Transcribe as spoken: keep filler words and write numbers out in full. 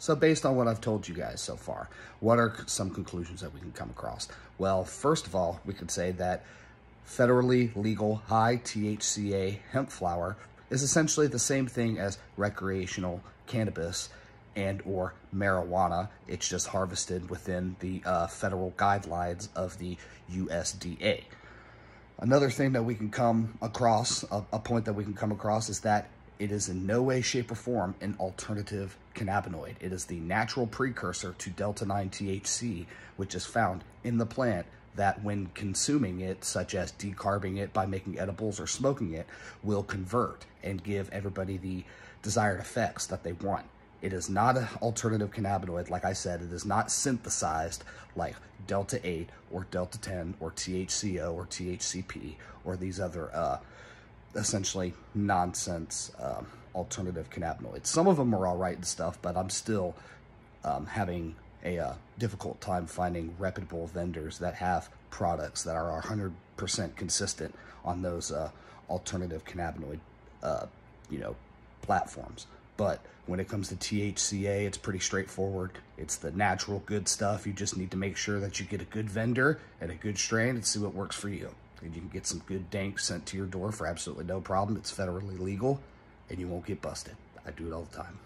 So based on what I've told you guys so far, what are some conclusions that we can come across? Well, first of all, we could say that federally legal high T H C A hemp flower is essentially the same thing as recreational cannabis and or marijuana. It's just harvested within the uh, federal guidelines of the U S D A. Another thing that we can come across, a, a point that we can come across is that it is in no way, shape, or form an alternative cannabinoid. It is the natural precursor to Delta nine T H C, which is found in the plant, that when consuming it, such as decarbing it by making edibles or smoking it, will convert and give everybody the desired effects that they want. It is not an alternative cannabinoid. Like I said, it is not synthesized like Delta eight or Delta ten or T H C O or T H C P or these other uh, essentially nonsense um, alternative cannabinoids. Some of them are all right and stuff, but I'm still um, having a uh, difficult time finding reputable vendors that have products that are one hundred percent consistent on those uh, alternative cannabinoid, uh, you know, platforms. But when it comes to T H C A, it's pretty straightforward. It's the natural good stuff. You just need to make sure that you get a good vendor and a good strain and see what works for you. And you can get some good dank sent to your door for absolutely no problem. It's federally legal and you won't get busted. I do it all the time.